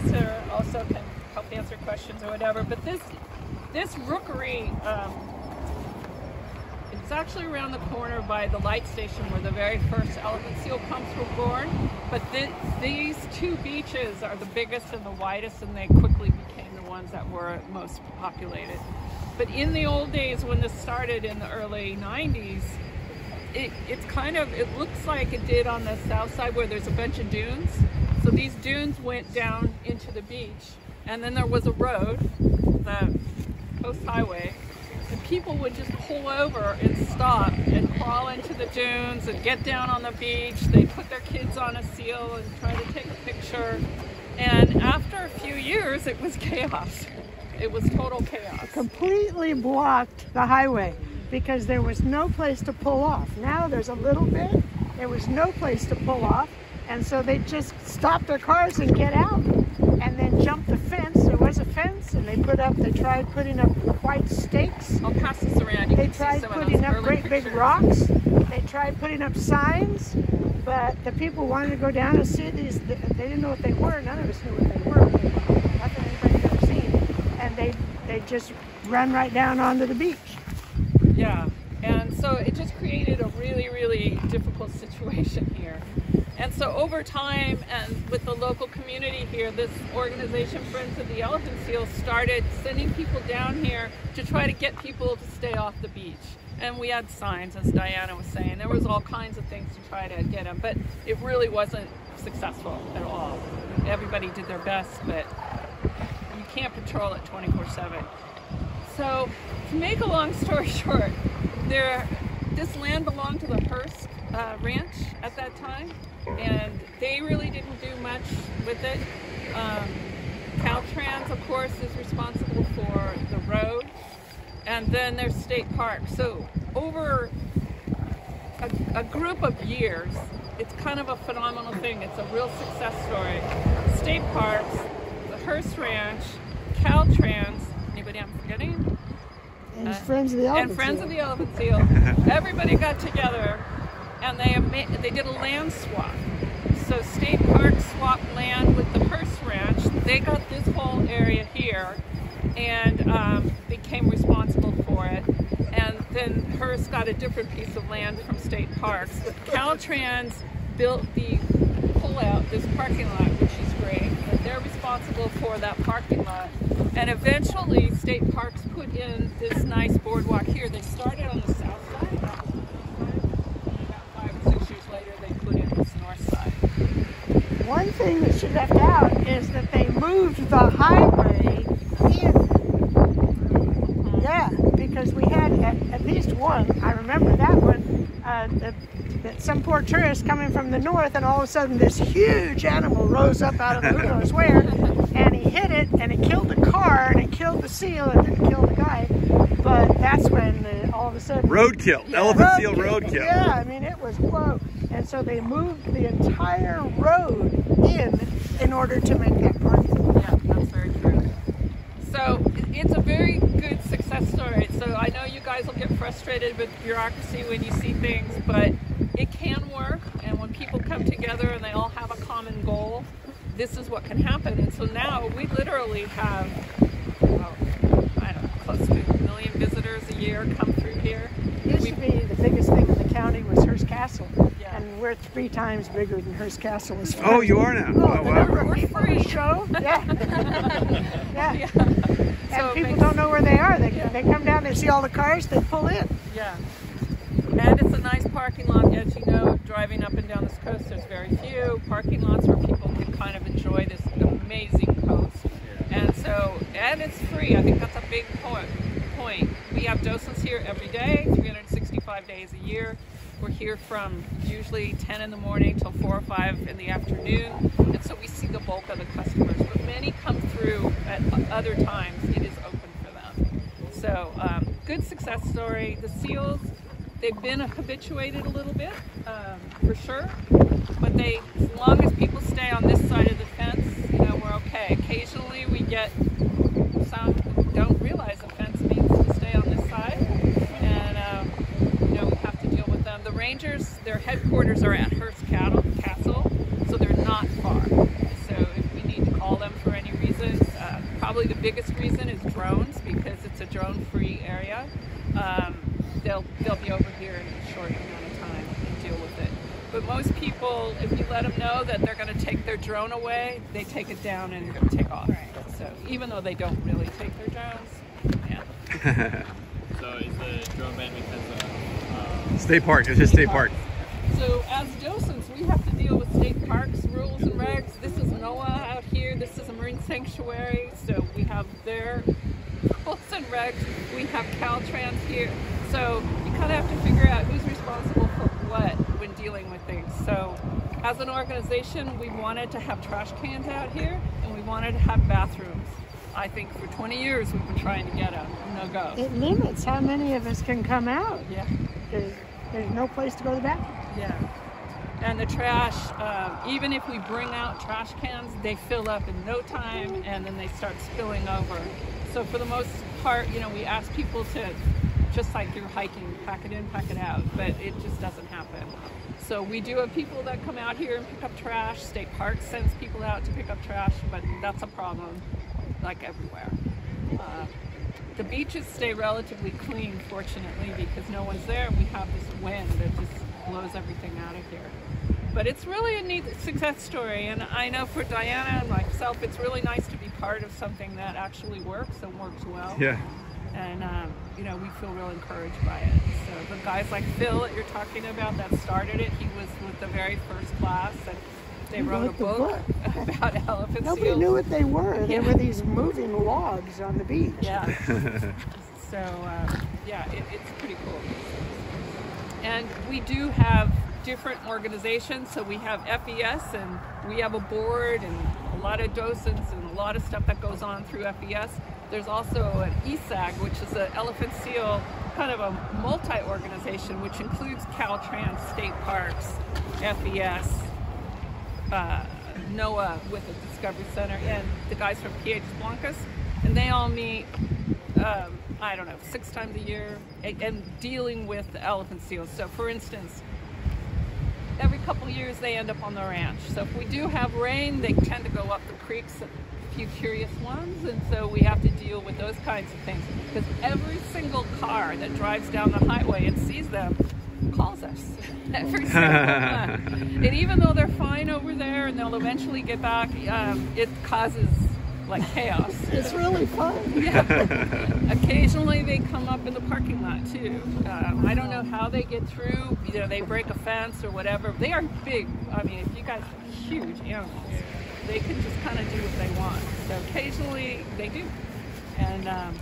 answer, also can help answer questions or whatever. But this rookery, it's actually around the corner by the light station where the very first elephant seal pumps were born. But these two beaches are the biggest and the widest, and they quickly became the ones that were most populated. But in the old days, when this started in the early 90s, it's kind of, it looks like it did on the south side where there's a bunch of dunes. So these dunes went down into the beach, and then there was a road, the coast highway, and people would just pull over and stop and crawl into the dunes and get down on the beach. They put their kids on a seal and try to take a picture. And after a few years, it was chaos. It was total chaos. It completely blocked the highway because there was no place to pull off. Now there's a little bit. There was no place to pull off. And so they just stopped their cars and get out and then jumped the fence. There was a fence, and they tried putting up white stakes. I'll pass this around. You they tried putting up great pictures. Big rocks. They tried putting up signs, but the people wanted to go down and see these. They didn't know what they were. None of us knew what they were. Nothing anybody had ever seen. And they just ran right down onto the beach. Yeah, and so it just created a really, really difficult situation here. And so over time, and with the local community here, this organization, Friends of the Elephant Seals, started sending people down here to try to get people to stay off the beach. And we had signs, as Diana was saying. There was all kinds of things to try to get them, but it really wasn't successful at all. Everybody did their best, but you can't patrol it 24/7. So to make a long story short, this land belonged to the Hearst Ranch at that time, and they really didn't do much with it. Caltrans, of course, is responsible for the road, and then there's state parks. So over a group of years, it's kind of a phenomenal thing. It's a real success story. State parks, the Hearst Ranch, Caltrans, anybody I'm forgetting? And Friends of the Elephant Seal. And Friends of the Elephant Seal. Everybody got together, and they did a land swap. So state parks swapped land with the Hearst Ranch. They got this whole area here and became responsible for it. And then Hearst got a different piece of land from state parks. But Caltrans built the pullout, this parking lot, which is great. But they're responsible for that parking lot. And eventually state parks put in this nice boardwalk here. They started on the south side. 5 or 6 years later, they put in this north side. One thing that she left out is that they moved the highway in. Yeah, because we had at least one, I remember that one, that some poor tourist coming from the north, and all of a sudden this huge animal rose up out of who knows where, and he hit it, and it killed the car, and it killed the seal, and it didn't kill the guy. But that's when all of a sudden roadkill, yeah, elephant seal roadkill. Yeah, I mean it was whoa. And so they moved the entire road in order to make that parking. Yeah, that's very true. So it's a very good success story. So I know you guys will get frustrated with bureaucracy when you see things, but it can work. And when people come together and they all have a common goal, this is what can happen. And so now we literally have. Close to a million visitors a year come through here. Used to be the biggest thing in the county was Hearst Castle, yeah. And we're 3 times bigger than Hearst Castle. Is oh, you are now. Oh, wow. We're free show. Yeah. Yeah. Yeah. And so people don't know where they are. They come down, they see all the cars, they pull in. Yeah. And it's a nice parking lot. As you know, driving up and down this coast, there's very few parking lots where people can kind of enjoy this amazing coast. And so, and it's free. I think that's a big point. We have docents here every day, 365 days a year. We're here from usually 10 in the morning till 4 or 5 in the afternoon. And so we see the bulk of the customers, but many come through at other times. It is open for them. So good success story. The seals, they've been habituated a little bit, for sure. But they, as long as people stay on this side of the fence, we're okay. Occasionally we get some who don't realize the fence means to stay on this side, and we have to deal with them. The rangers, their headquarters are at Hearst Castle, so they're not far. So if we need to call them for probably the biggest reason is drones, because it's a drone-free area. They'll be over here in a short amount of time and deal with it. But most people, if you let them know that they're going to take their drone away, they take it down and take off. Right. So even though they don't really take their drones, yeah. So is the drone ban because of state park? It's just state park. So as docents, we have to deal with state parks rules and regs. This is NOAA out here. This is a marine sanctuary, so we have their rules and regs. We have Caltrans here, so you kind of have to figure out who's responsible for what when dealing with things. So as an organization, we wanted to have trash cans out here, and we wanted to have bathrooms. I think for 20 years we've been trying to get them, no go. It limits how many of us can come out. Yeah. There's no place to go to the bathroom. Yeah. And the trash, even if we bring out trash cans, they fill up in no time, and then they start spilling over. So for the most part, you know, we ask people to, just like you're hiking, pack it in, pack it out, but it just doesn't happen. So we do have people that come out here and pick up trash. State Park sends people out to pick up trash, but that's a problem, like everywhere. The beaches stay relatively clean, fortunately, because no one's there. We have this wind that just blows everything out of here. But it's really a neat success story, and I know for Diana and myself, it's really nice to be part of something that actually works and works well. Yeah. And you know, we feel real encouraged by it. So the guys like Phil that you're talking about that started it, he was with the very first class, and they wrote a book about elephant seals. Nobody knew what they were. They were these moving logs on the beach. Yeah. So yeah, it's pretty cool. And we do have different organizations, so we have FES, and we have a board, and a lot of docents, and a lot of stuff that goes on through FES. There's also an ESAC, which is an elephant seal, kind of a multi-organization, which includes Caltrans, state parks, FES, NOAA with the Discovery Center, and the guys from Piedras Blancas, and they all meet, I don't know, 6 times a year, and dealing with the elephant seals. So for instance, every couple of years they end up on the ranch. So if we do have rain, they tend to go up the creeks, a few curious ones, and so we have to deal with those kinds of things, because every single car that drives down the highway and sees them calls us. Every single one. And even though they're fine over there and they'll eventually get back, it causes like chaos. It's really fun. Yeah. Occasionally they come up in the parking lot too. I don't know how they get through. You know, they break a fence or whatever. They are big. I mean, if you guys are huge animals, they can just kind of do what they want. So occasionally they do, and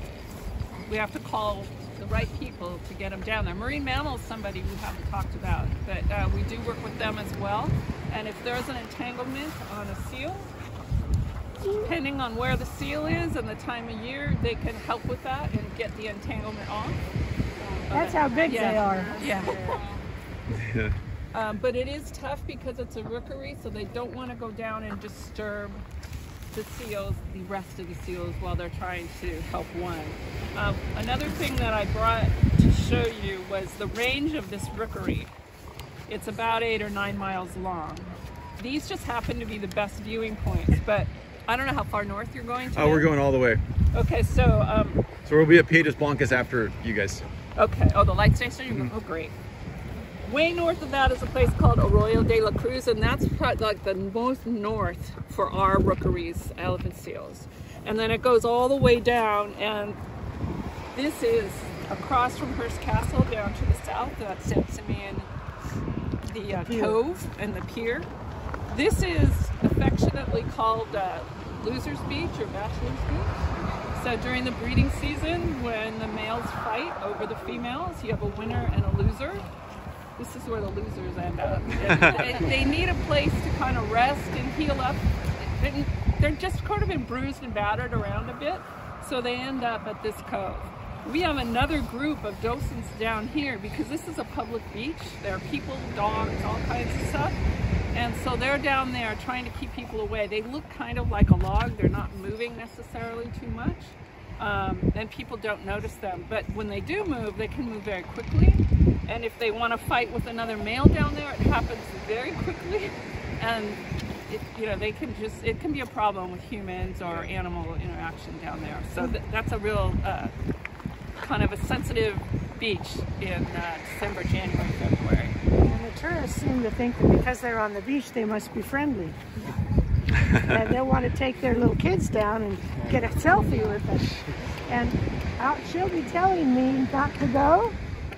we have to call the right people to get them down there. Marine mammals, somebody we haven't talked about, but we do work with them as well. And if there's an entanglement on a seal, depending on where the seal is and the time of year, they can help with that and get the entanglement off. That's how big they are. Yeah. But it is tough because it's a rookery, so they don't want to go down and disturb the seals, the rest of the seals, while they're trying to help one. Another thing that I brought to show you was the range of this rookery. It's about 8 or 9 miles long. These just happen to be the best viewing points, but I don't know how far north you're going to. Oh, we're going all the way. Okay, so... so we'll be at Piedras Blancas after you guys. Okay. Oh, the light station? Mm-hmm. Oh, great. Way north of that is a place called Arroyo de la Cruz, and that's like the most north for our rookeries, elephant seals. And then it goes all the way down, and this is across from Hearst Castle down to the south. That's St. Simeon, the cove and the pier. This is affectionately called Loser's Beach or Bachelor's Beach. So during the breeding season, when the males fight over the females, you have a winner and a loser. This is where the losers end up. They need a place to kind of rest and heal up. They're just kind of been bruised and battered around a bit, so they end up at this cove. We have another group of docents down here because this is a public beach. There are people, dogs, all kinds of stuff. And so they're down there trying to keep people away. They look kind of like a log. They're not moving necessarily too much. And people don't notice them. But when they do move, they can move very quickly. And if they want to fight with another male down there, it happens very quickly. And they can just, it can be a problem with humans or animal interaction down there. So that's a real kind of a sensitive beach in December, January, February. And the tourists seem to think that because they're on the beach, they must be friendly. And they'll want to take their little kids down and get a selfie with us. And out she'll be telling me not to go,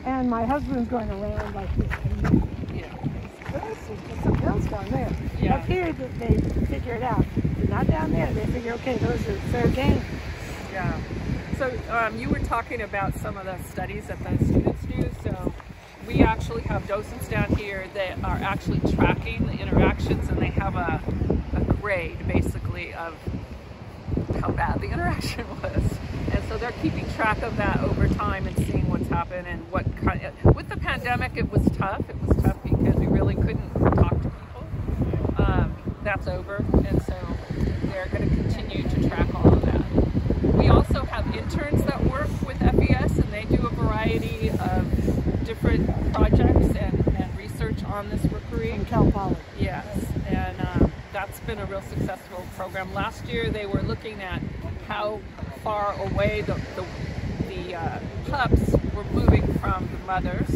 and my husband's going around like this. Yeah. Something else down there. Yeah. Up here, they figure it out. But not down there. They figure, okay, those are fair game. Yeah. So you were talking about some of the studies that the students do. So we actually have docents down here that are actually tracking the interactions, and they have a grade, basically, of how bad the interaction was. And so they're keeping track of that over time and seeing what's happened and what kind of, with the pandemic, it was tough. It was tough because we really couldn't talk to people. That's over. And so they're going to continue to track all of that. We also have interns that work with FES, and they do a variety of different projects and research on this rookery. From Cal Poly. Yes. And that's been a real successful program. Last year, they were looking at how far away the pups were moving from the mothers,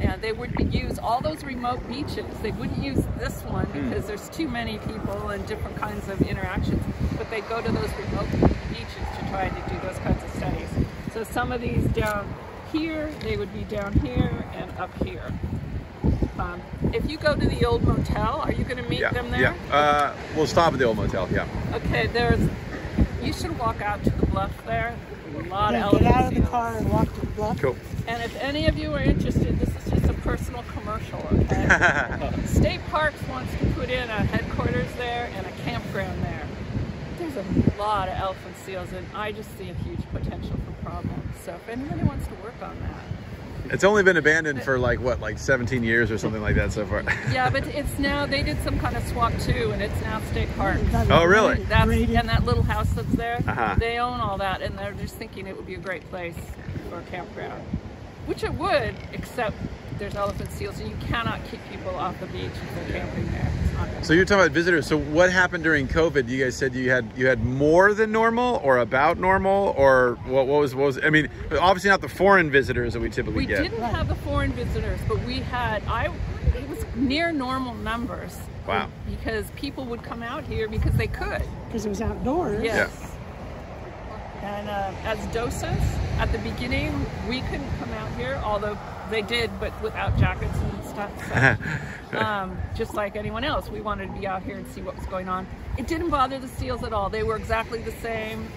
and they would use all those remote beaches. They wouldn't use this one because there's too many people and different kinds of interactions, but they go to those remote beaches to try to do those kinds of studies. So some of these down here, they would be down here and up here. If you go to the old motel, are you going to meet them there? Yeah, we'll stop at the old motel, yeah. Okay, you should walk out to the bluff there. A lot of elephant seals. Get out of the car and walk to the bluff. Cool. And if any of you are interested, this is just a personal commercial, okay? State Parks wants to put in a headquarters there and a campground there. There's a lot of elephant seals, and I just see a huge potential for problems. So if anybody wants to work on that. It's only been abandoned for like 17 years or something like that so far. Yeah, but it's now, they did some kind of swap too, and it's now State Parks. Oh, really? That's, and that little house that's there, they own all that, and they're just thinking it would be a great place for a campground. Which it would, except there's elephant seals, and you cannot keep people off the beach if they're camping there. So you're talking about visitors. So what happened during COVID? You guys said you had more than normal, or about normal, or what was? I mean, obviously not the foreign visitors that we typically get. We didn't have the foreign visitors, but we had. It was near normal numbers. Wow. Because people would come out here because they could. Because it was outdoors. Yes. Yeah. And as docents, at the beginning, we couldn't come out here, although they did, but without jackets and stuff. So, just like anyone else, we wanted to be out here and see what was going on. It didn't bother the seals at all. They were exactly the same.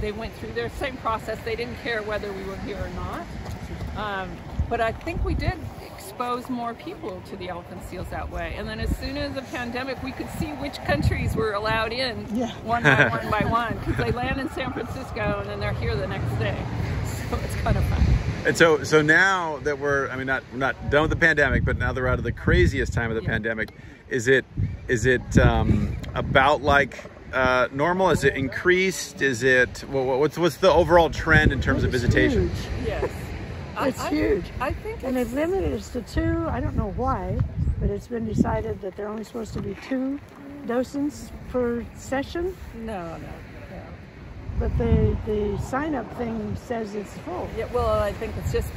They went through their same process. They didn't care whether we were here or not. But I think we did expose more people to the elephant seals that way. And then as soon as the pandemic, we could see which countries were allowed in one by one by one, because they land in San Francisco and then they're here the next day. So it's kind of fun. And so now that we're, I mean, not done with the pandemic, but now they're out of the craziest time of the pandemic, is it about like normal? Is it increased? Is it, what's the overall trend in terms of visitation? Huge. Yes. It's huge. I think, and they've limited us to 2. I don't know why, but it's been decided that they're only supposed to be 2 docents per session. No. But the sign-up thing says it's full. Yeah. Well, I think it's just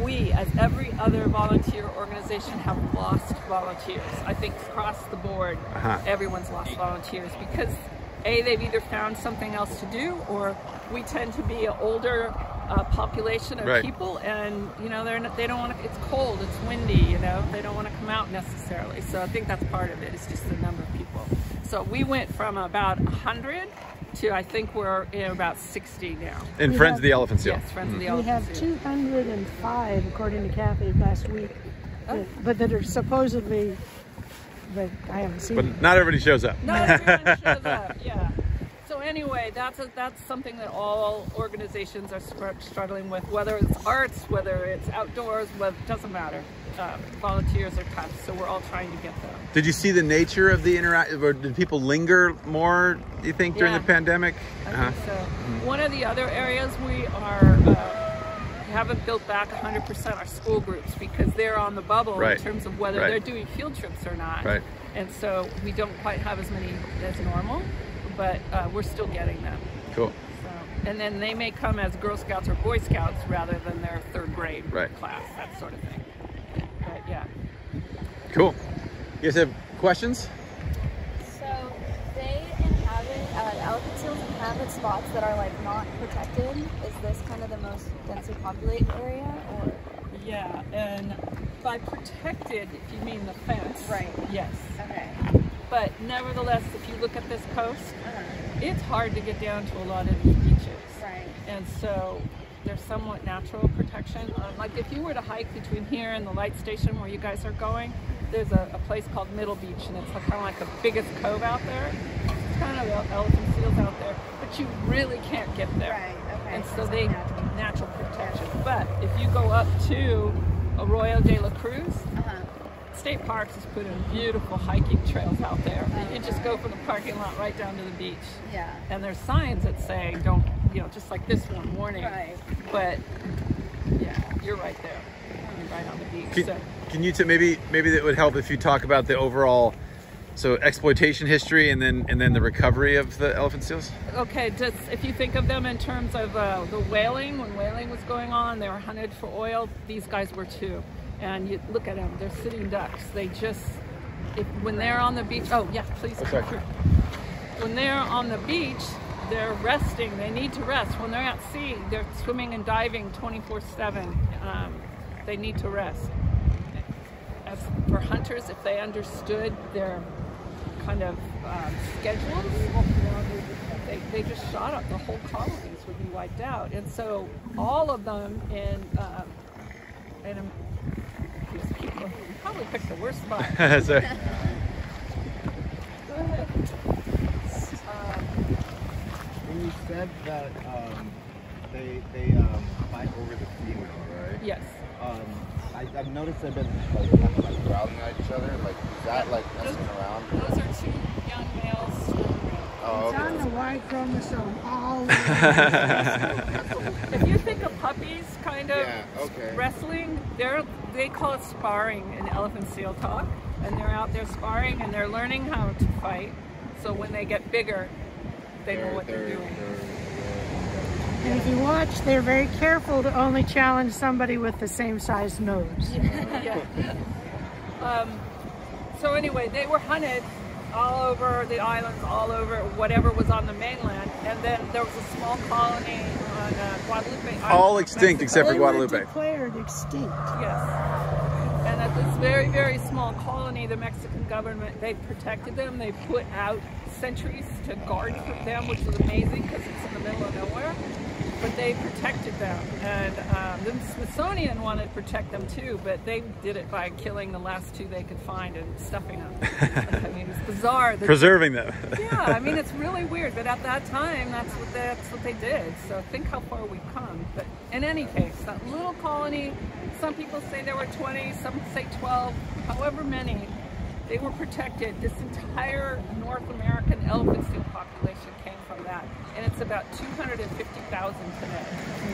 we, as every other volunteer organization, have lost volunteers. I think across the board, everyone's lost volunteers because A, they've either found something else to do, or we tend to be an older population of people, and they don't want to. It's cold, it's windy, they don't want to come out necessarily. So I think that's part of it. It's just the number of people. So we went from about 100 to I think we're in about 60 now. And we Friends of the Elephant Seal. Yes, Friends of the Elephant Seal. We have 205 according to Kathy last week, but that are supposedly. But I haven't seen. But not everybody shows up. Not everyone shows up. Yeah. So anyway, that's something that all organizations are struggling with, whether it's arts, whether it's outdoors, it doesn't matter. Volunteers are tough, so we're all trying to get them. Did you see the nature of the or did people linger more, you think, during the pandemic? I think so. One of the other areas we are, haven't built back 100% our school groups because they're on the bubble in terms of whether they're doing field trips or not. Right. and so we don't quite have as many as normal, but we're still getting them. Cool. So, and then they may come as Girl Scouts or Boy Scouts rather than their third grade class, that sort of thing. But yeah. Cool. You guys have questions? So they inhabit, elephant seals inhabit spots that are like not protected. Is this kind of the most densely populated area, or? Yeah, and by protected, if you mean the fence. Right. Yes. Okay. But nevertheless, if you look at this coast, it's hard to get down to a lot of these beaches. Right. And so there's somewhat natural protection. Like if you were to hike between here and the light station where you guys are going, there's a place called Middle Beach, and it's kind of like the biggest cove out there. It's kind of elephant seals out there, but you really can't get there. Right. Okay. And so they natural protection. But if you go up to Arroyo de la Cruz, State Parks has put in beautiful hiking trails out there. You just go from the parking lot right down to the beach. Yeah. And there's signs that say, don't, you know, just like this one, warning. Right. But yeah, you're right there. You're right on the beach. Can you maybe that would help if you talk about the overall exploitation history and then the recovery of the elephant seals? Okay, just if you think of them in terms of the whaling, when whaling was going on, they were hunted for oil. These guys were too. And you look at them, they're sitting ducks. They just, when they're on the beach, oh yeah, please. Oh, sorry. When they're on the beach, they're resting. They need to rest. When they're at sea, they're swimming and diving 24/7. They need to rest. As for hunters, if they understood their kind of schedules, they just shot up, the whole colonies would be wiped out. And so all of them in these people probably picked the worst spot. Sorry. Go ahead. When you said that they fight over the female, right? Yes. I've noticed they've been like growling at each other. Like, is that like messing around? Those are two young males. Oh, okay. It's on the Y chromosome all over. If you think of puppies kind of wrestling, they call it sparring in elephant seal talk. And they're out there sparring and they're learning how to fight. So when they get bigger, they know what they're doing. And if you watch, they're very careful to only challenge somebody with the same size nose. So anyway, they were hunted all over the islands, all over whatever was on the mainland. And then there was a small colony on Guadalupe Island. All extinct except for Guadalupe. They were declared extinct. Yes. And at this very, very small colony, the Mexican government, they protected them. They put out sentries to guard them, which was amazing because it's in the middle of nowhere. But they protected them, and the Smithsonian wanted to protect them too, but they did it by killing the last two they could find and stuffing them. I mean, it's bizarre. Preserving them. Yeah, I mean, it's really weird, but at that time, that's what they did. So think how far we've come. But in any case, that little colony, some people say there were 20, some say 12, however many, they were protected. This entire North American elephant seal population came from that. And it's about 250,000 today.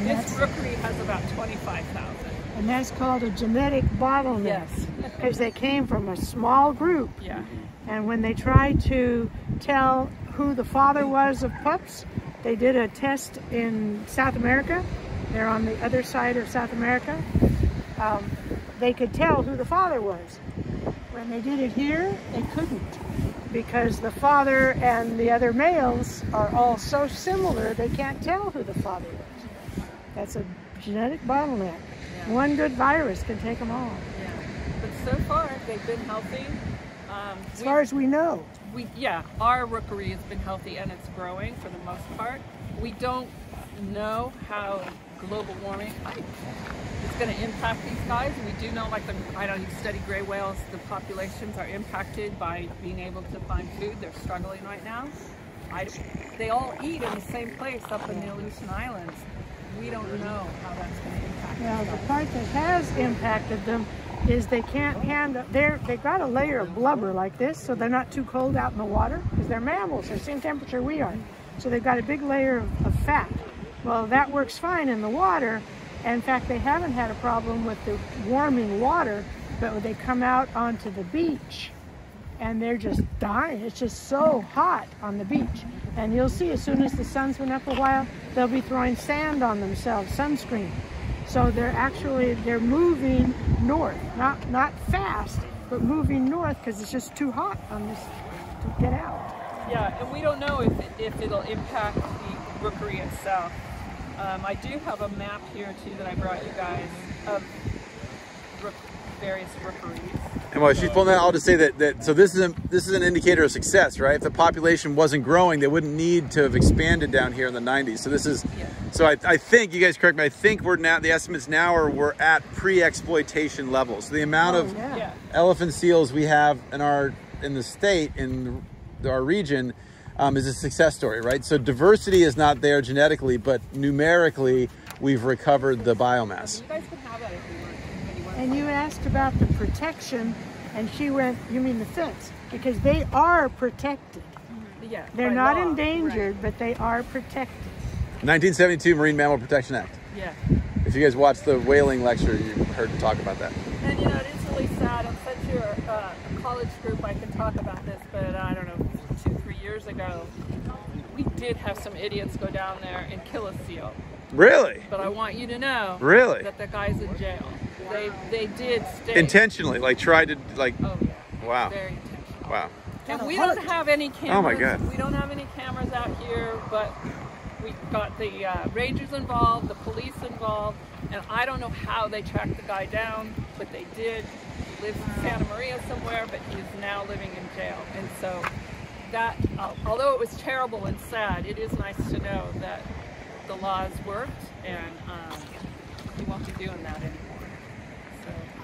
This rookery has about 25,000. And that's called a genetic bottleneck. Yes. Because they came from a small group. Yeah. And when they tried to tell who the father was of pups, they did a test in South America. They're on the other side of South America. They could tell who the father was. When they did it here, they couldn't, because the father and the other males are all so similar they can't tell who the father is. That's a genetic bottleneck. Yeah. One good virus can take them all. Yeah. But so far they've been healthy. As far as we know. Our rookery has been healthy and it's growing for the most part. We don't know how global warming it's going to impact these guys. We do know, like, you study gray whales, the populations are impacted by being able to find food. They're struggling right now. They all eat in the same place up in the Aleutian Islands. We don't know how that's going to impact them. Now, the part that has impacted them is they can't handle, they've got a layer of blubber like this, so they're not too cold out in the water, because they're mammals, they're the same temperature we are. So they've got a big layer of fat. Well, that works fine in the water. In fact, they haven't had a problem with the warming water, but when they come out onto the beach, and they're just dying. It's just so hot on the beach. And you'll see as soon as the sun's been up a while, they'll be throwing sand on themselves, sunscreen. So they're actually, they're moving north, not fast, but moving north because it's just too hot on this to get out. Yeah, and we don't know if it'll impact the rookery itself. I do have a map here too that I brought you guys of various rookeries. And while she's pulling that, I'll just say that so this is an indicator of success, right? If the population wasn't growing, they wouldn't need to have expanded down here in the 90s. So this is, yeah. So I think, you guys correct me, I think we're now, the estimates now are we're at pre-exploitation levels. So the amount of elephant seals we have in our, in the state, in our region, is a success story, right? So diversity is not there genetically, but numerically, we've recovered the biomass. You guys could have that if you want. And you asked about the protection, and she went, you mean the fence? Because they are protected. Yeah, they're not law, endangered, right. But they are protected. 1972 Marine Mammal Protection Act. Yeah. If you guys watched the whaling lecture, you heard talk about that. And you know, it is really sad. I'm such a college group, I can talk about this, but I don't know, 2-3 years ago, we did have some idiots go down there and kill a seal. Really? But I want you to know that the guy's in jail. They did stay. Intentionally, like tried to, like, oh, yeah. Wow. Very intentional. Wow. And we don't have any cameras. Oh my God. We don't have any cameras out here, but we got the rangers involved, the police involved, and I don't know how they tracked the guy down, but they did. He lives in Santa Maria somewhere, but he is now living in jail. And so that, although it was terrible and sad, it is nice to know that the laws worked, and we won't be doing that anymore.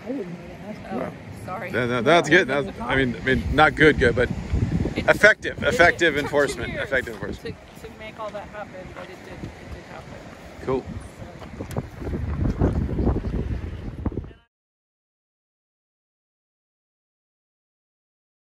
I didn't know that. Oh, wow. Sorry. No, that's good. That's, I mean, not good, good, but effective enforcement. Effective enforcement. To make all that happen, but it did happen. Cool.